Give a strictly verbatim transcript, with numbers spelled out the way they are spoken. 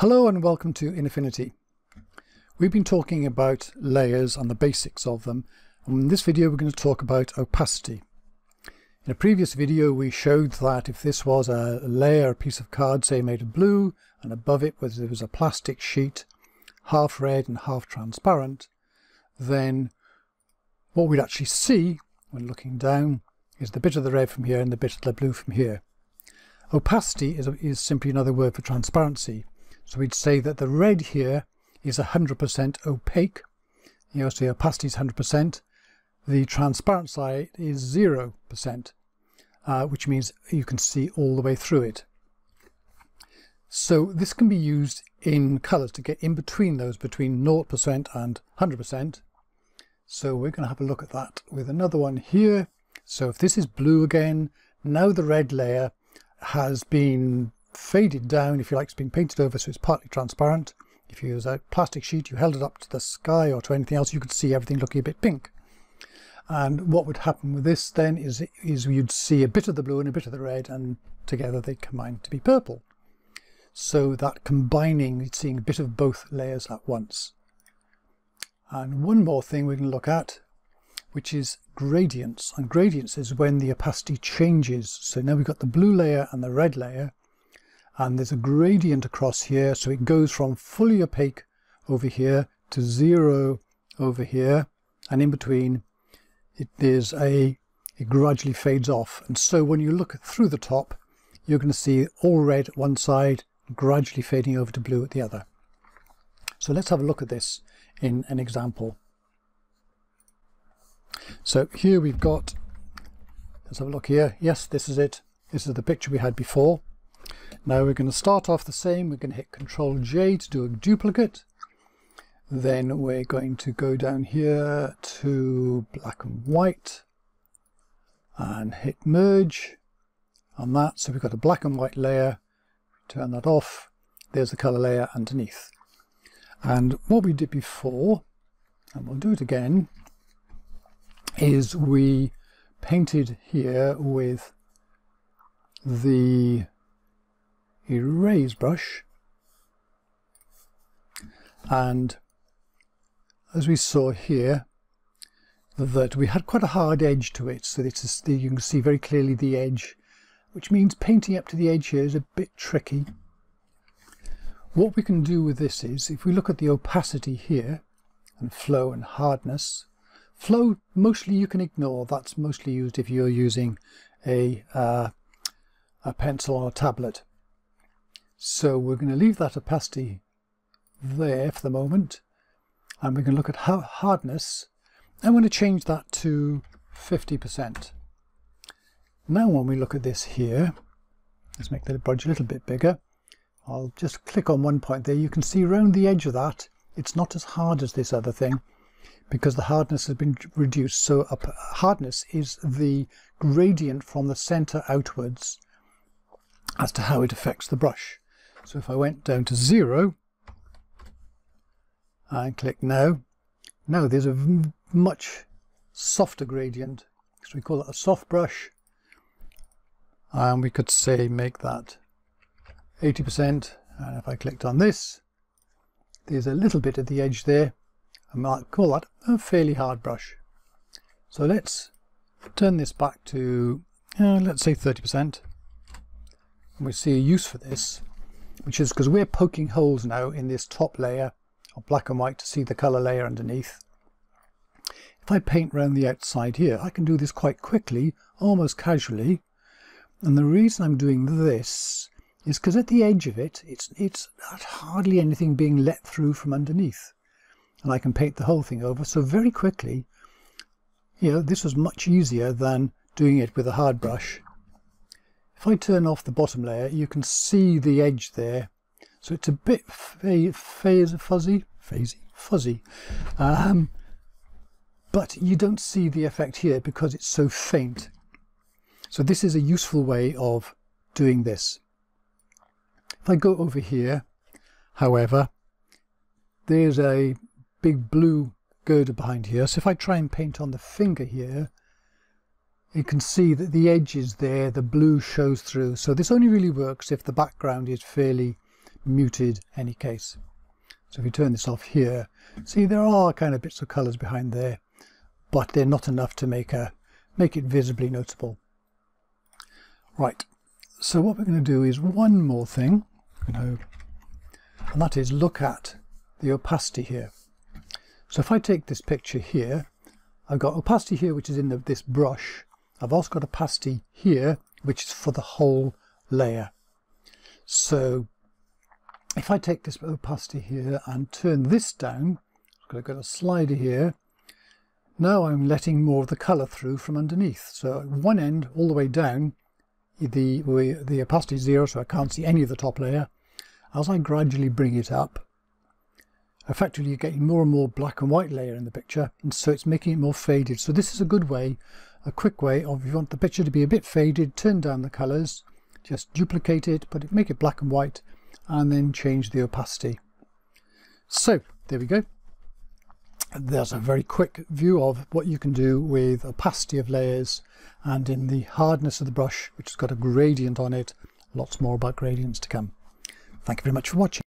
Hello and welcome to InAffinity. We've been talking about layers and the basics of them, and in this video we're going to talk about opacity. In a previous video we showed that if this was a layer, a piece of card, say made of blue, and above it was, there was a plastic sheet, half red and half transparent, then what we'd actually see when looking down is the bit of the red from here and the bit of the blue from here. Opacity is, is simply another word for transparency. So we'd say that the red here is one hundred percent opaque. You know, so the opacity is one hundred percent. The transparent side is zero percent, uh, which means you can see all the way through it. So this can be used in colours to get in between those, between zero percent and one hundred percent. So we're going to have a look at that with another one here. So if this is blue again, now the red layer has been faded down, if you like, it's been painted over, so it's partly transparent. If you use a plastic sheet, you held it up to the sky or to anything else, you could see everything looking a bit pink. And what would happen with this then is, is you'd see a bit of the blue and a bit of the red, and together they combine to be purple. So that combining, it's seeing a bit of both layers at once. And one more thing we can look at, which is gradients. And gradients is when the opacity changes. So now we've got the blue layer and the red layer, and there's a gradient across here, so it goes from fully opaque over here to zero over here, and in between it is a it gradually fades off. And so when you look through the top, you're going to see all red at one side gradually fading over to blue at the other. So let's have a look at this in an example. So here we've got, let's have a look here. Yes, this is it. This is the picture we had before. Now we're going to start off the same. We're going to hit Control J to do a duplicate. Then we're going to go down here to black and white and hit merge on that. So we've got a black and white layer. Turn that off. There's the color layer underneath. And what we did before, and we'll do it again, is we painted here with the erase brush, and as we saw here that we had quite a hard edge to it, so this is, you can see very clearly the edge, which means painting up to the edge here is a bit tricky. What we can do with this is, if we look at the opacity here and flow and hardness, flow mostly you can ignore, that's mostly used if you're using a, uh, a pencil or a tablet. So we're going to leave that opacity there for the moment, and we're going to look at hardness. I'm going to change that to fifty percent. Now when we look at this here, let's make the brush a little bit bigger. I'll just click on one point there. You can see around the edge of that it's not as hard as this other thing because the hardness has been reduced. So hardness is the gradient from the center outwards as to how it affects the brush. So if I went down to zero and click now, now there's a much softer gradient. So we call it a soft brush, and we could say make that eighty percent. And if I clicked on this, there's a little bit at the edge there. I might call that a fairly hard brush. So let's turn this back to, uh, let's say thirty percent. We see a use for this, which is because we're poking holes now in this top layer of black and white to see the color layer underneath. If I paint around the outside here, I can do this quite quickly, almost casually. And the reason I'm doing this is because at the edge of it, it's it's hardly anything being let through from underneath, and I can paint the whole thing over. So very quickly, you know, this was much easier than doing it with a hard brush. If I turn off the bottom layer, you can see the edge there, so it's a bit fuzzy, fuzzy, fuzzy, um, but you don't see the effect here because it's so faint. So this is a useful way of doing this. If I go over here, however, there's a big blue girder behind here, so if I try and paint on the finger here, you can see that the edge is there, the blue shows through. So this only really works if the background is fairly muted any case. So if you turn this off here, see there are kind of bits of colours behind there, but they're not enough to make a make it visibly noticeable. Right, so what we're going to do is one more thing, you know, and that is look at the opacity here. So if I take this picture here, I've got opacity here, which is in the, this brush. I've also got opacity here, which is for the whole layer. So if I take this opacity here and turn this down, I've got a slider here. Now I'm letting more of the colour through from underneath. So at one end all the way down, the, the opacity is zero, so I can't see any of the top layer. As I gradually bring it up, effectively you're getting more and more black and white layer in the picture, and so it's making it more faded. So this is a good way, a quick way of, if you want the picture to be a bit faded, turn down the colours, just duplicate it, but make it black and white, and then change the opacity. So there we go. There's a very quick view of what you can do with opacity of layers, and in the hardness of the brush, which has got a gradient on it. Lots more about gradients to come. Thank you very much for watching.